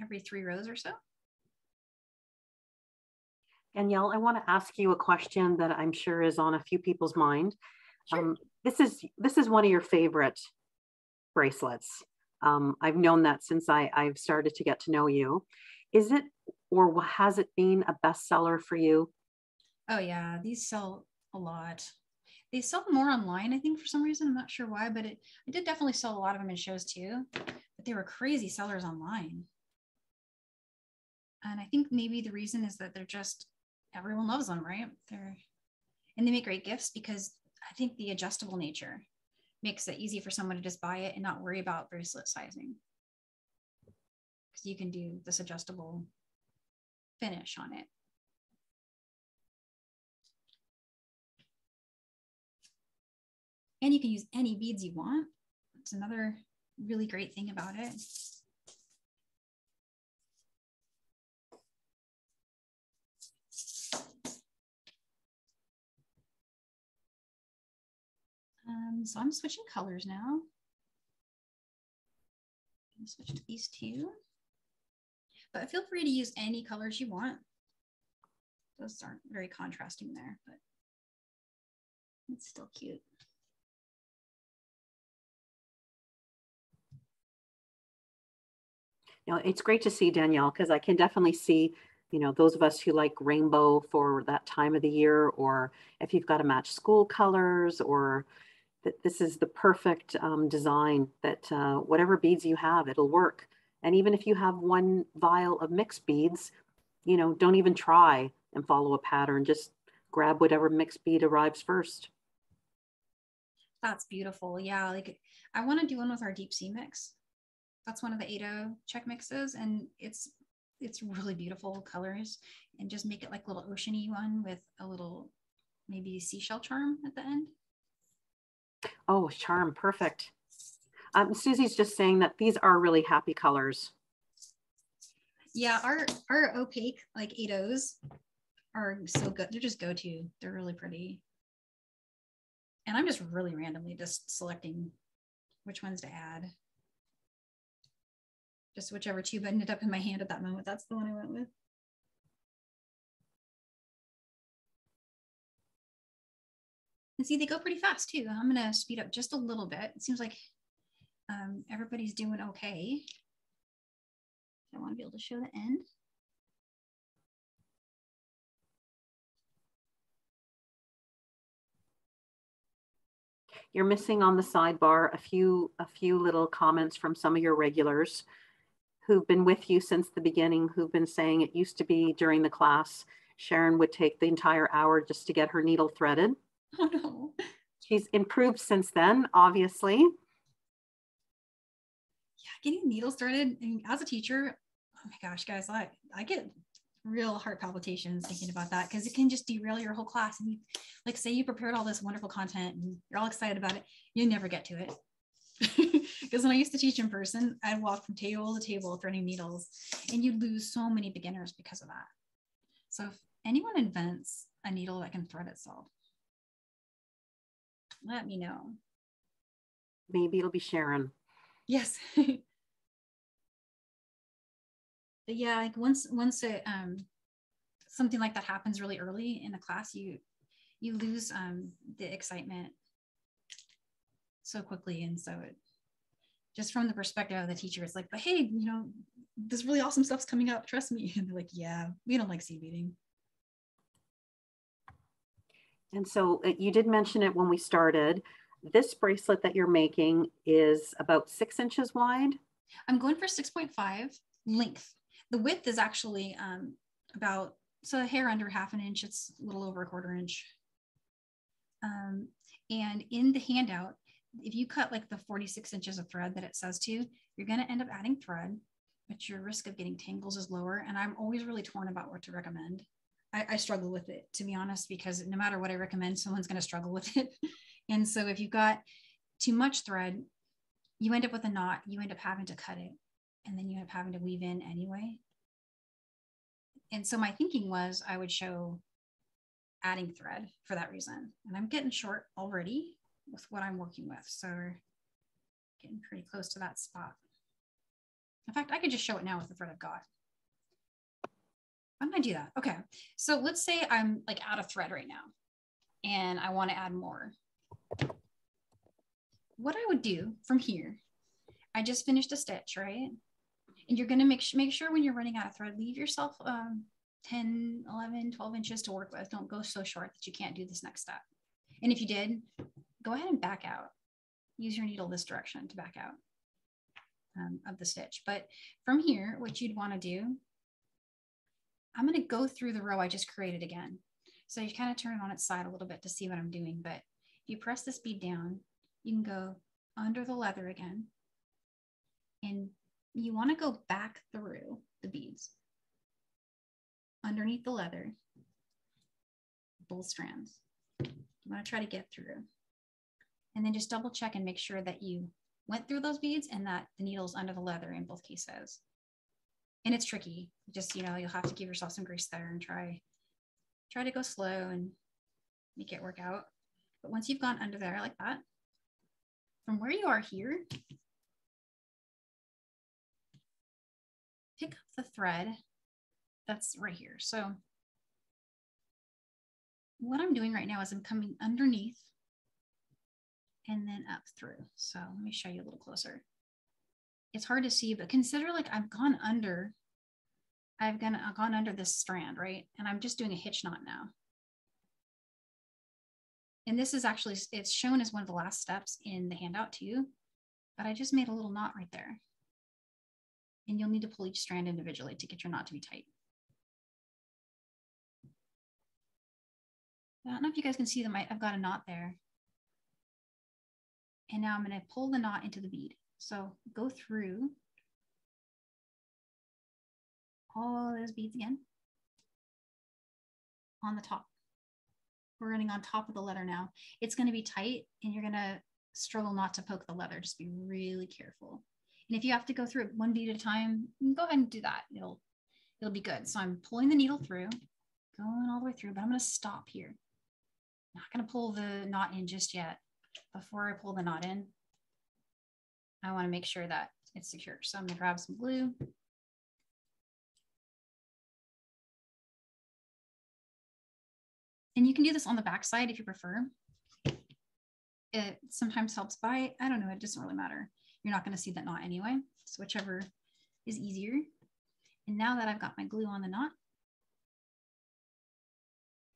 Every 3 rows or so. Danielle, I want to ask you a question that I'm sure is on a few people's mind. Sure. This is one of your favorite bracelets. I've known that since I've started to get to know you. Is it, or has it been a bestseller for you? Oh yeah, these sell a lot. They sell more online, I think, for some reason. I'm not sure why, but I did definitely sell a lot of them in shows too, but they were crazy sellers online. And I think maybe the reason is that they're just, everyone loves them, right? And they make great gifts because I think the adjustable nature makes it easy for someone to just buy it and not worry about bracelet sizing. Because you can do this adjustable finish on it. And you can use any beads you want. That's another really great thing about it. So I'm switching colors now. I'm gonna switch to these two, but feel free to use any colors you want. Those aren't very contrasting there, but it's still cute. You know, it's great to see, Danielle, because I can definitely see, those of us who like rainbow for that time of the year, or if you've got to match school colors, or that this is the perfect design that whatever beads you have, it'll work. And even if you have one vial of mixed beads, don't even try and follow a pattern. Just grab whatever mixed bead arrives first. That's beautiful. Yeah, like I want to do one with our deep sea mix. That's one of the 8-0 Czech mixes, and it's really beautiful colors, and just make it like a little oceany one with a little maybe seashell charm at the end. Oh, charm, perfect. Susie's just saying that these are really happy colors. Yeah, our opaque, like 8-0s, are so good. They're just go-to. They're really pretty. And I'm just really randomly just selecting which ones to add. Just whichever tube ended up in my hand at that moment. That's the one I went with. And see, they go pretty fast too. I'm gonna speed up just a little bit. It seems like everybody's doing okay. I want to be able to show the end. You're missing on the sidebar a few little comments from some of your regulars who've been with you since the beginning, who've been saying it used to be during the class, Sharon would take the entire hour just to get her needle threaded. Oh no. She's improved since then, obviously. Yeah, getting needles threaded, and as a teacher, oh my gosh, guys, I get real heart palpitations thinking about that, because it can just derail your whole class. And you, like, say you prepared all this wonderful content and you're all excited about it, you never get to it. Because when I used to teach in person, I'd walk from table to table threading needles, and you'd lose so many beginners because of that. So if anyone invents a needle that can thread itself, let me know. Maybe it'll be Sharon. Yes. But yeah, like once it, something like that happens really early in the class, you lose the excitement so quickly. And so it, just from the perspective of the teacher, it's like, but hey, you know, this really awesome stuff's coming up, trust me. And they're like, yeah, we don't like seed beading. And so you did mention it when we started. This bracelet that you're making is about 6 inches wide. I'm going for 6.5 length. The width is actually about, so a hair under half an inch, it's a little over a quarter inch. And in the handout, if you cut like the 46 inches of thread that it says to, you're gonna end up adding thread, but your risk of getting tangles is lower. And I'm always really torn about what to recommend. I struggle with it, to be honest, because no matter what I recommend, someone's gonna struggle with it. And so if you've got too much thread, you end up with a knot, you end up having to cut it, and then you end up having to weave in anyway. And so my thinking was I would show adding thread for that reason. And I'm getting short already with what I'm working with. So we're getting pretty close to that spot. In fact, I could just show it now with the thread I've got. Why don't I do that? Okay. So let's say I'm like out of thread right now and I want to add more. What I would do from here, I just finished a stitch, right? And you're going to make sure when you're running out of thread, leave yourself 10, 11, 12 inches to work with. Don't go so short that you can't do this next step. And if you did, go ahead and back out. Use your needle this direction to back out of the stitch. But from here, what you'd want to do, I'm going to go through the row I just created again. So you kind of turn it on its side a little bit to see what I'm doing. But if you press this bead down, you can go under the leather again. And you want to go back through the beads underneath the leather, both strands. You want to try to get through. And then just double check and make sure that you went through those beads and that the needle's under the leather in both cases. And it's tricky. Just, you know, you'll have to give yourself some grace there and try to go slow and make it work out. But once you've gone under there like that, from where you are here, pick up the thread that's right here. So what I'm doing right now is I'm coming underneath and then up through. So let me show you a little closer. It's hard to see, but consider like I've gone under this strand, right? And I'm just doing a hitch knot now. And this is actually, it's shown as one of the last steps in the handout too, but I just made a little knot right there. And you'll need to pull each strand individually to get your knot to be tight. I don't know if you guys can see them. I've got a knot there. And now I'm going to pull the knot into the bead. So go through all those beads again on the top. We're running on top of the leather now. It's going to be tight and you're going to struggle not to poke the leather. Just be really careful. And if you have to go through it one bead at a time, go ahead and do that. It'll be good. So I'm pulling the needle through, going all the way through, but I'm going to stop here. I'm not going to pull the knot in just yet. Before I pull the knot in, I want to make sure that it's secure. So I'm going to grab some glue. And you can do this on the back side if you prefer. It sometimes helps by, I don't know, it doesn't really matter. You're not going to see that knot anyway. So whichever is easier. And now that I've got my glue on the knot,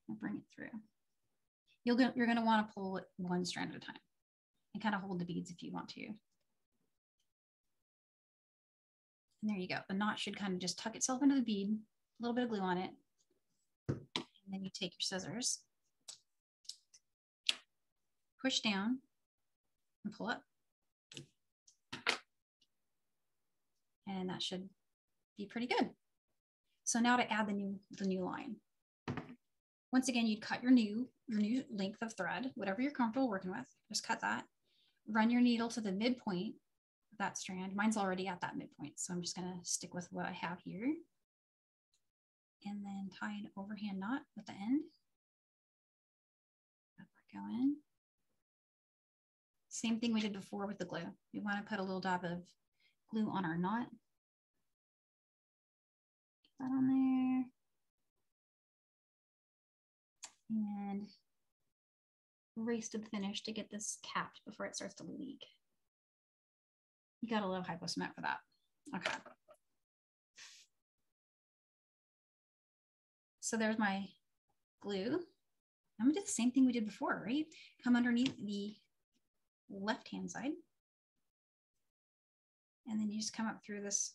I'll bring it through. You're going to want to pull it one strand at a time and kind of hold the beads if you want to. And there you go. The knot should kind of just tuck itself into the bead, a little bit of glue on it. And then you take your scissors, push down and pull up. And that should be pretty good. So now to add the new line. Once again, you'd cut your new length of thread, whatever you're comfortable working with, just cut that. Run your needle to the midpoint of that strand. Mine's already at that midpoint, so I'm just gonna stick with what I have here. And then tie an overhand knot at the end. Let that go in. Same thing we did before with the glue. We want to put a little dab of glue on our knot. Put that on there. And race to the finish to get this capped before it starts to leak. You gotta love Hypo Cement for that. Okay. So there's my glue. I'm gonna do the same thing we did before, right? Come underneath the left-hand side. And then you just come up through this,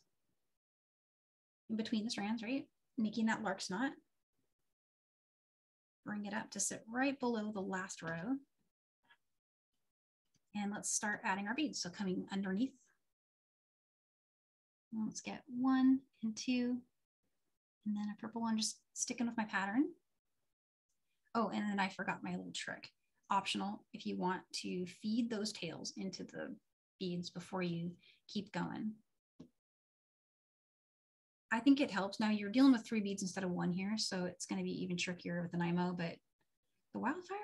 in between the strands, right? Making that lark's knot. Bring it up to sit right below the last row. And let's start adding our beads. So coming underneath. Let's get one and two. And then a purple one, just sticking with my pattern. Oh, and then I forgot my little trick. Optional if you want to feed those tails into the beads before you keep going. I think it helps. Now you're dealing with 3 beads instead of 1 here, so it's going to be even trickier with the Nymo, but the Wildfire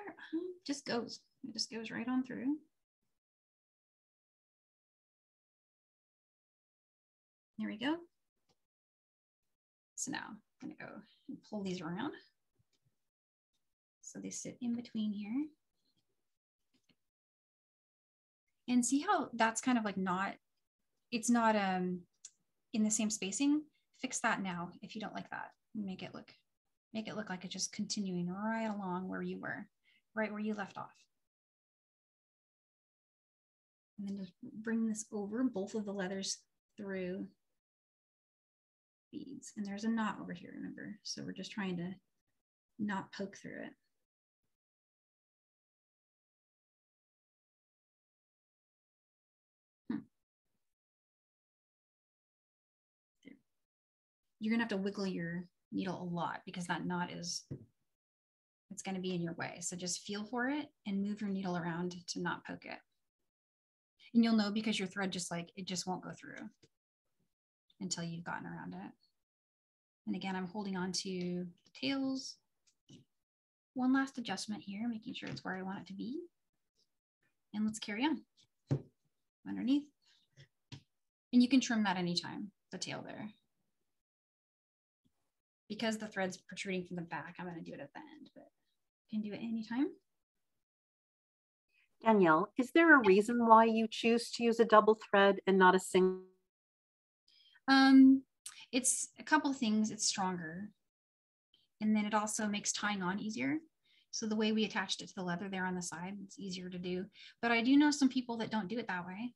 just goes. It just goes right on through. There we go. So now I'm going to go and pull these around so they sit in between here. And see how that's kind of like not, it's not in the same spacing. Fix that now if you don't like that. Make it look like it's just continuing right along where you were, right where you left off. And then just bring this over both of the leathers through. Beads. And there's a knot over here, remember? So we're just trying to not poke through it. There. You're gonna have to wiggle your needle a lot because that knot it's gonna be in your way. So just feel for it and move your needle around to not poke it. And you'll know because your thread just won't go through until you've gotten around it. And again, I'm holding on to the tails. One last adjustment here, making sure it's where I want it to be. And let's carry on underneath. And you can trim that anytime, the tail there. Because the thread's protruding from the back, I'm gonna do it at the end, but you can do it anytime. Danielle, is there a reason why you choose to use a double thread and not a single? It's a couple things. It's stronger, and then it also makes tying on easier. So the way we attached it to the leather there on the side, it's easier to do. But I do know some people that don't do it that way.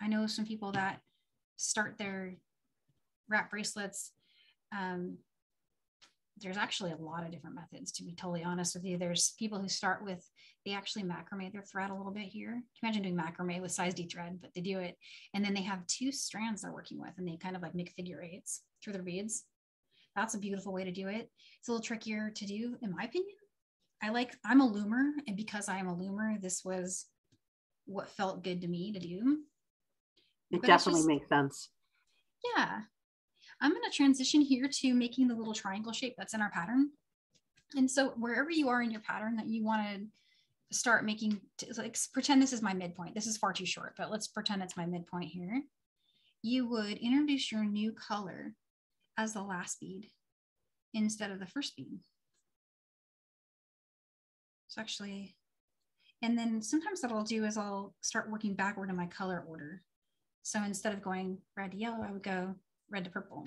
I know some people that start their wrap bracelets. There's actually a lot of different methods, to be totally honest with you. There's people who start with, they actually macrame their thread a little bit here. Imagine doing macrame with size D thread, but they do it. And then they have 2 strands they're working with and they kind of like make figure eights through their beads. That's a beautiful way to do it. It's a little trickier to do, in my opinion. I'm a loomer, and because I am a loomer, this was what felt good to me to do. It definitely makes sense. Yeah. I'm going to transition here to making the little triangle shape that's in our pattern. And so wherever you are in your pattern that you want to start making, like pretend this is my midpoint. This is far too short, but let's pretend it's my midpoint here. You would introduce your new color as the last bead instead of the first bead. So actually, and then sometimes what I'll do is I'll start working backward in my color order. So instead of going red to yellow, I would go red to purple.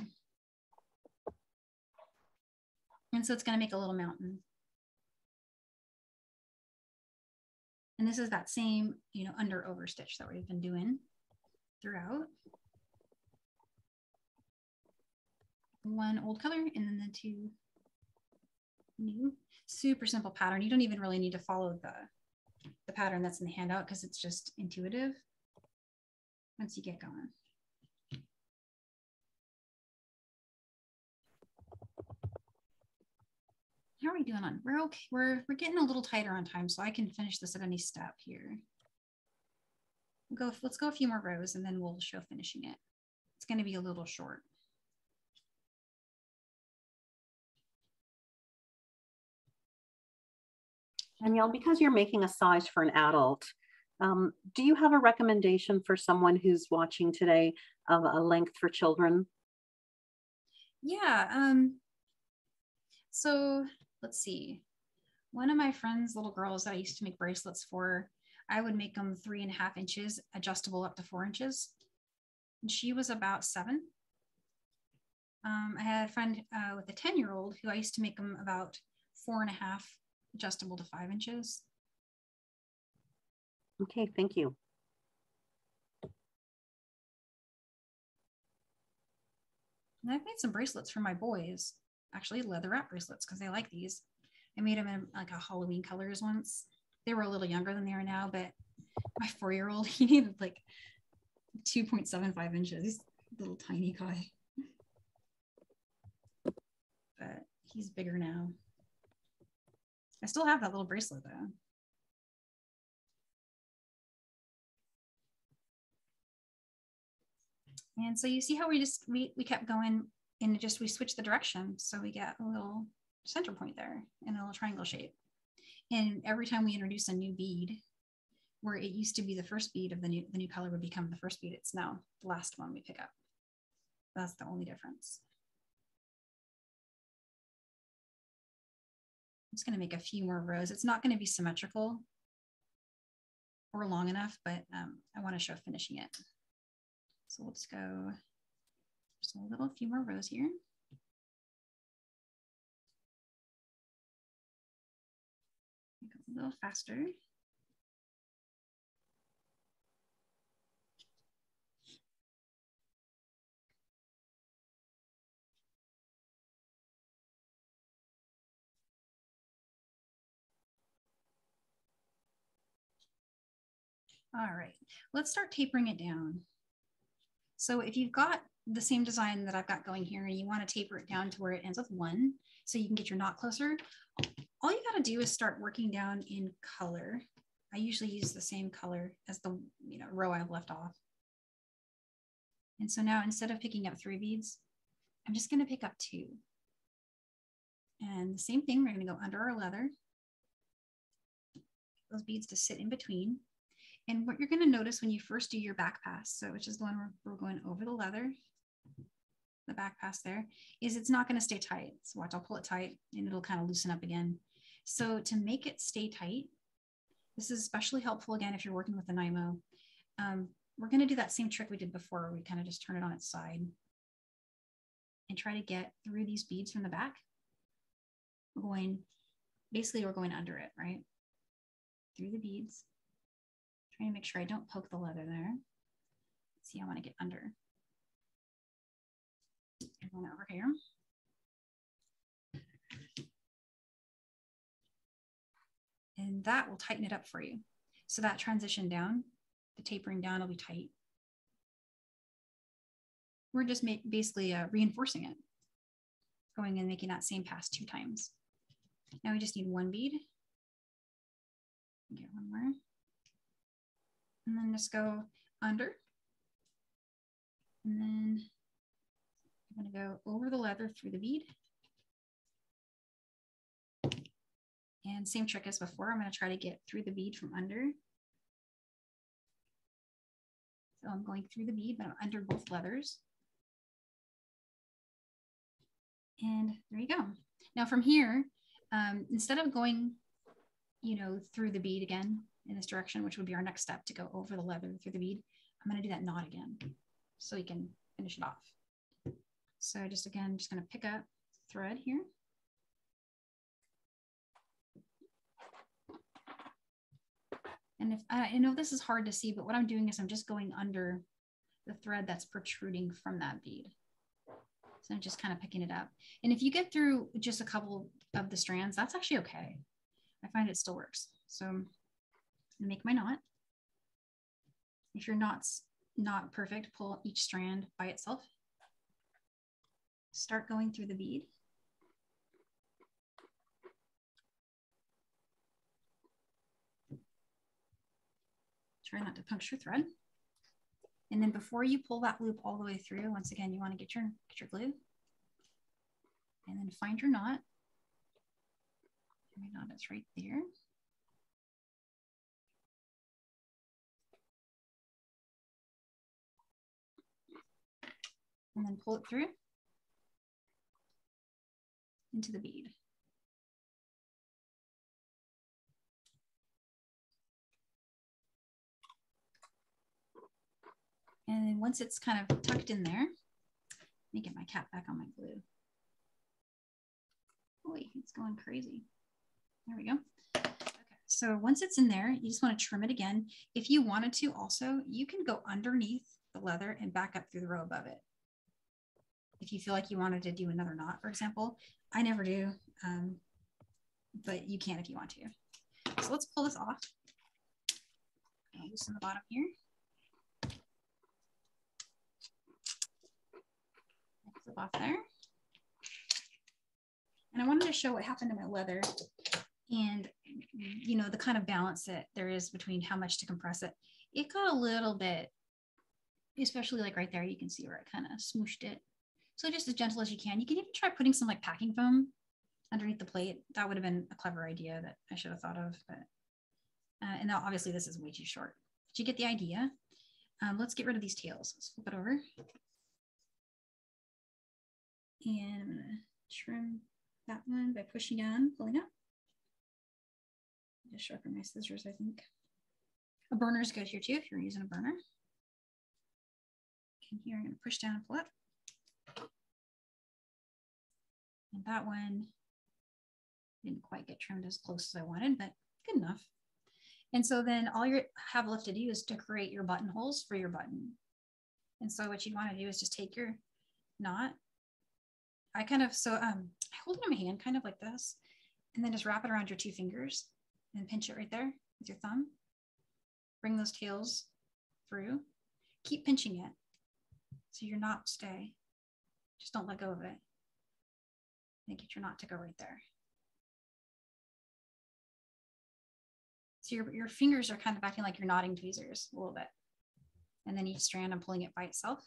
And so it's going to make a little mountain. And this is that same, you know, under over stitch that we've been doing throughout. One old color and then the two new. Super simple pattern. You don't even really need to follow the pattern that's in the handout because it's just intuitive once you get going. How are we doing on? We're okay. We're getting a little tighter on time, so I can finish this at any step here. We'll go. Let's go a few more rows, and then we'll show finishing it. It's going to be a little short. Danielle, because you're making a size for an adult, do you have a recommendation for someone who's watching today of a length for children? Yeah. So let's see, one of my friend's little girls that I used to make bracelets for, I would make them 3.5 inches, adjustable up to 4 inches. And she was about 7. I had a friend with a 10-year-old who I used to make them about 4.5, adjustable to 5 inches. Okay, thank you. And I've made some bracelets for my boys. Actually leather wrap bracelets because they like these. I made them in like a Halloween colors once. They were a little younger than they are now, but my 4-year-old, he needed like 2.75 inches, little tiny guy. But he's bigger now. I still have that little bracelet though. And so you see how we kept going. And just we switch the direction, so we get a little center point there and a little triangle shape. And every time we introduce a new bead, where it used to be the first bead of the new color would become the first bead, it's now the last one we pick up. That's the only difference. I'm just going to make a few more rows. It's not going to be symmetrical or long enough, but I want to show finishing it. So let's go. So a little few more rows here. Make it a little faster. All right, let's start tapering it down. So if you've got the same design that I've got going here and you want to taper it down to where it ends with 1 so you can get your knot closer, all you got to do is start working down in color. I usually use the same color as the row I've left off. And so now instead of picking up 3 beads, I'm just going to pick up 2. And the same thing, we're going to go under our leather, those beads to sit in between. And what you're going to notice when you first do your back pass, so which is the one we're going over the leather, the back pass there, is it's not going to stay tight. So watch, I'll pull it tight and it'll kind of loosen up again. So to make it stay tight, this is especially helpful again if you're working with the Nymo. We're going to do that same trick we did before. We kind of just turn it on its side and try to get through these beads from the back. We're going under it, right? Through the beads. Trying to make sure I don't poke the leather there. See, I want to get under. And then over here. And that will tighten it up for you. So that transition down, the tapering down will be tight. We're just basically reinforcing it. Going and making that same pass 2 times. Now we just need 1 bead. Get one more. and then just go under. And then I'm gonna go over the leather through the bead. And same trick as before, I'm gonna try to get through the bead from under. So I'm going through the bead, but I'm under both leathers. And there you go. Now from here, instead of going, you know, through the bead again in this direction, which would be our next step to go over the leather through the bead, I'm gonna do that knot again so we can finish it off. So just again, just gonna pick up thread here. And if I know this is hard to see, but what I'm doing is I'm just going under the thread that's protruding from that bead. So I'm just kind of picking it up. And if you get through just a couple of the strands, that's actually okay. I find it still works. So I'm gonna make my knot. If your knot's not perfect, pull each strand by itself. Start going through the bead. Try not to puncture thread. And then before you pull that loop all the way through, once again, you want to get your glue and then find your knot. My knot is right there. And then pull it through into the bead. And then once it's kind of tucked in there, let me get my cap back on my glue. Holy, it's going crazy. There we go. Okay, so once it's in there, you just want to trim it again. If you wanted to also, you can go underneath the leather and back up through the row above it. If you feel like you wanted to do another knot, for example, I never do, but you can if you want to. So let's pull this off. Loosen the bottom here. Flip off there. And I wanted to show what happened to my leather and, you know, the kind of balance that there is between how much to compress it. It got a little bit, especially like right there, you can see where I kind of smooshed it. So just as gentle as you can. You can even try putting some like packing foam underneath the plate. That would have been a clever idea that I should have thought of, but, and now obviously this is way too short. But you get the idea. Let's get rid of these tails. Let's flip it over. And I'm gonna trim that one by pushing down, pulling up. Just sharpen my scissors, I think. A burner is good here too, if you're using a burner. And here I'm gonna push down and pull up. And that one didn't quite get trimmed as close as I wanted, but good enough. And so then all you have left to do is decorate your buttonholes for your button. And so what you'd wanna do is just take your knot. I kind of, so I hold it in my hand kind of like this, and then just wrap it around your two fingers and pinch it right there with your thumb. Bring those tails through. Keep pinching it so your knot will stay. Just don't let go of it. And get your knot to go right there. So your fingers are kind of acting like you're knotting tweezers a little bit. And then each strand, I'm pulling it by itself.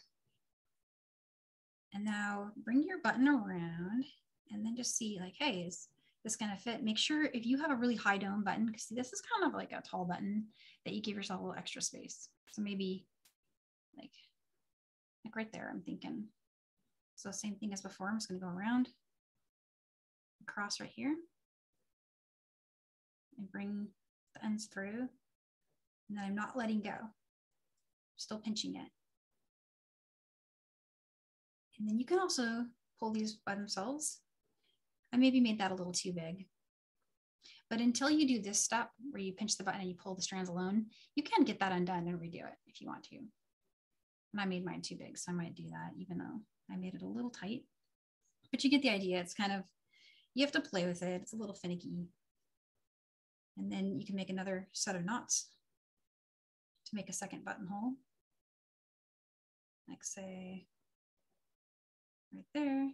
And now bring your button around and then just see like, hey, is this going to fit? Make sure if you have a really high dome button, because this is kind of like a tall button, that you give yourself a little extra space. So maybe like right there, I'm thinking. So same thing as before, I'm just going to go around, across right here and bring the ends through. And then I'm not letting go, I'm still pinching it. And then you can also pull these by themselves. I maybe made that a little too big. But until you do this step where you pinch the button and you pull the strands alone, you can get that undone and redo it if you want to. And I made mine too big, so I might do that even though I made it a little tight. But you get the idea. It's kind of, you have to play with it. It's a little finicky. And then you can make another set of knots to make a second buttonhole. Like say, right there.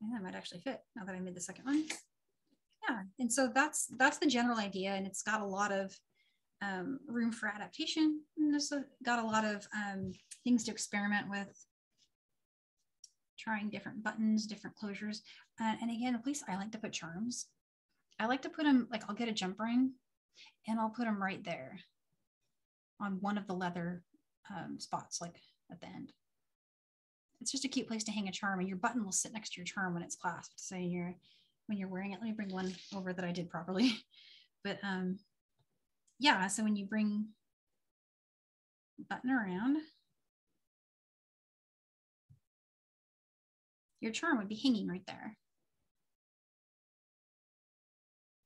Yeah, that might actually fit now that I made the second one. Yeah, and so that's the general idea, and it's got a lot of room for adaptation, and there's got a lot of things to experiment with, trying different buttons, different closures. And again, at least I like to put charms. I like to put them, like I'll get a jump ring and I'll put them right there on one of the leather spots, like at the end. It's just a cute place to hang a charm, and your button will sit next to your charm when it's clasped. So when you're wearing it, let me bring one over that I did properly. But yeah, so when you bring button around, your charm would be hanging right there.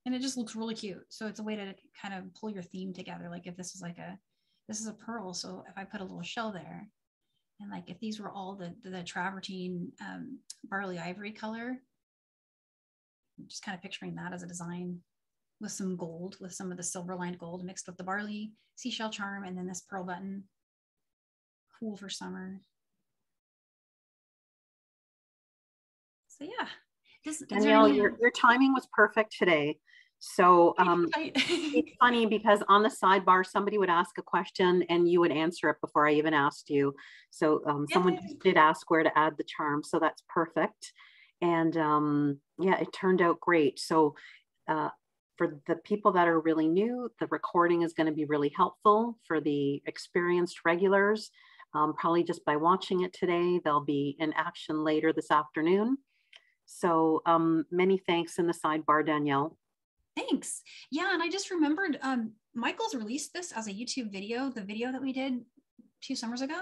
And it just looks really cute. So it's a way to kind of pull your theme together. Like if this is like a, this is a pearl. So if I put a little shell there, and like if these were all the travertine barley ivory color, I'm just kind of picturing that as a design with some gold, with some of the silver lined gold mixed with the barley seashell charm, and then this pearl button. Cool for summer. So yeah, Danielle, your timing was perfect today. So it's funny because on the sidebar, somebody would ask a question and you would answer it before I even asked you. So someone did ask where to add the charm. So that's perfect. And yeah, it turned out great. So for the people that are really new, the recording is going to be really helpful. For the experienced regulars, probably just by watching it today, they'll be in action later this afternoon. So many thanks in the sidebar, Danielle. Thanks. Yeah, and I just remembered Michael's released this as a YouTube video, the video that we did 2 summers ago.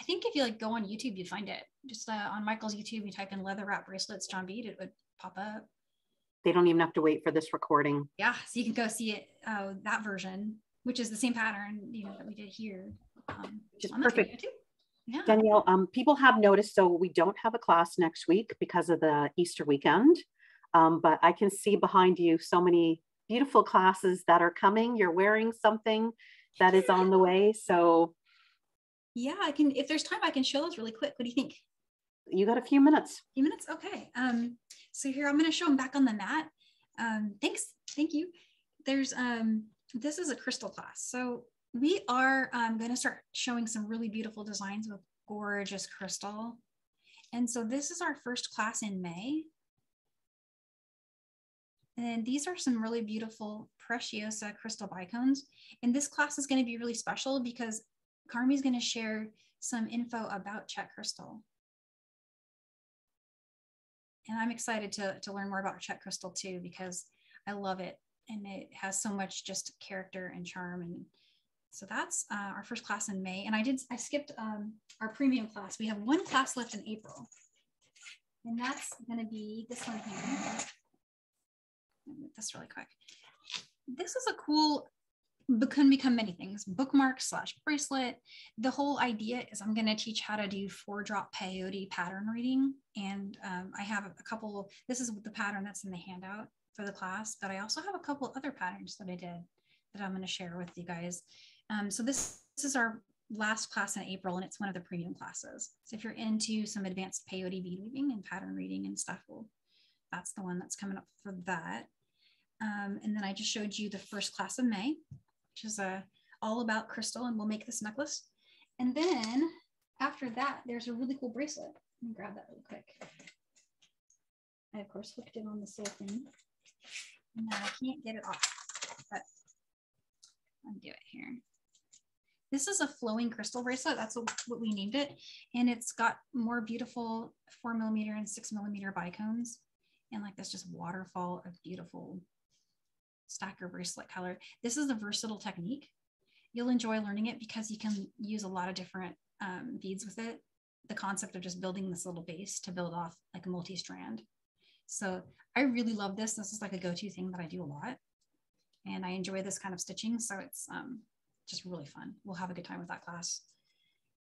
I think if you like go on YouTube, you'd find it. Just on Michael's YouTube, you type in leather wrap bracelets, John Bead, it would pop up. They don't even have to wait for this recording. Yeah, so you can go see it, that version, which is the same pattern, you know, that we did here. Which is perfect. Yeah. Danielle, people have noticed, so we don't have a class next week because of the Easter weekend, but I can see behind you so many beautiful classes that are coming. You're wearing something that is on the way. So yeah, I can, if there's time, I can show those really quick. What do you think? You got a few minutes. A few minutes? Okay. So here, I'm going to show them back on the mat. Thanks. Thank you. There's, this is a crystal class. So we are going to start showing some really beautiful designs with gorgeous crystal. And so this is our first class in May. And these are some really beautiful Preciosa crystal bicones. And this class is going to be really special because Carmi is going to share some info about Czech crystal. And I'm excited to learn more about Czech crystal too, because I love it. And it has so much just character and charm. And so that's our first class in May. And I skipped our premium class. We have one class left in April. And that's gonna be this one here. I'll move this really quick. This is a cool, can become many things, bookmark slash bracelet. The whole idea is I'm gonna teach how to do 4-drop peyote pattern reading. And I have a couple, this is the pattern that's in the handout for the class, but I also have a couple other patterns that I did that I'm gonna share with you guys. So this is our last class in April, and it's one of the premium classes. So if you're into some advanced peyote bead weaving and pattern reading and stuff, well, that's the one that's coming up for that. And then I just showed you the first class of May, which is all about crystal, and we'll make this necklace. And then after that, there's a really cool bracelet. Let me grab that really quick. I of course hooked it on the silicone, and now I can't get it off, but I'll do it here. This is a flowing crystal bracelet. That's what we named it. And it's got more beautiful 4mm and 6mm bicones. And like this just waterfall of beautiful stacker bracelet color. This is a versatile technique. You'll enjoy learning it because you can use a lot of different beads with it. The concept of just building this little base to build off like a multi-strand. So I really love this. This is like a go-to thing that I do a lot. And I enjoy this kind of stitching, so it's just really fun. We'll have a good time with that class.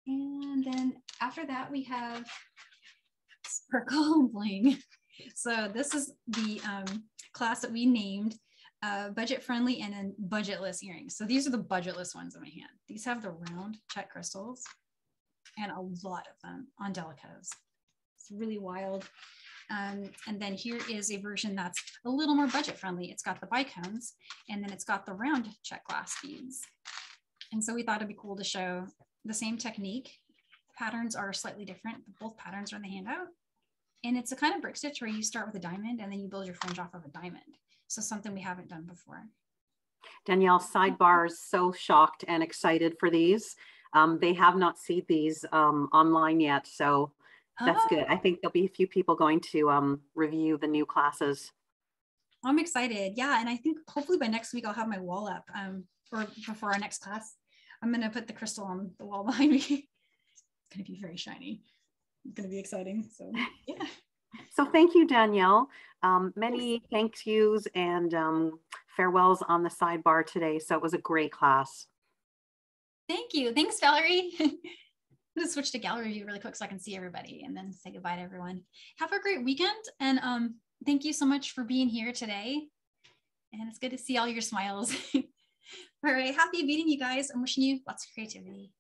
And then after that, we have sparkle and bling. So this is the class that we named budget-friendly and then budgetless earrings. So these are the budgetless ones in my hand. These have the round Czech crystals and a lot of them on Delicas. It's really wild. And then here is a version that's a little more budget friendly. It's got the bicones and then it's got the round Czech glass beads. And so we thought it'd be cool to show the same technique. Patterns are slightly different. Both patterns are in the handout. And it's a kind of brick stitch where you start with a diamond and then you build your fringe off of a diamond. So something we haven't done before. Danielle, sidebar is so shocked and excited for these. They have not seen these online yet. So that's good. I think there'll be a few people going to review the new classes. I'm excited. Yeah. And I think hopefully by next week, I'll have my wall up or before our next class. I'm going to put the crystal on the wall behind me. It's going to be very shiny. It's going to be exciting. So, yeah. So thank you, Danielle. Many thank yous and farewells on the sidebar today. So it was a great class. Thank you. Thanks, Valerie. I'm going to switch to gallery view really quick so I can see everybody and then say goodbye to everyone. Have a great weekend. And thank you so much for being here today. And it's good to see all your smiles. All right. Happy beading, you guys. I'm wishing you lots of creativity.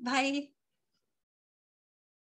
Bye.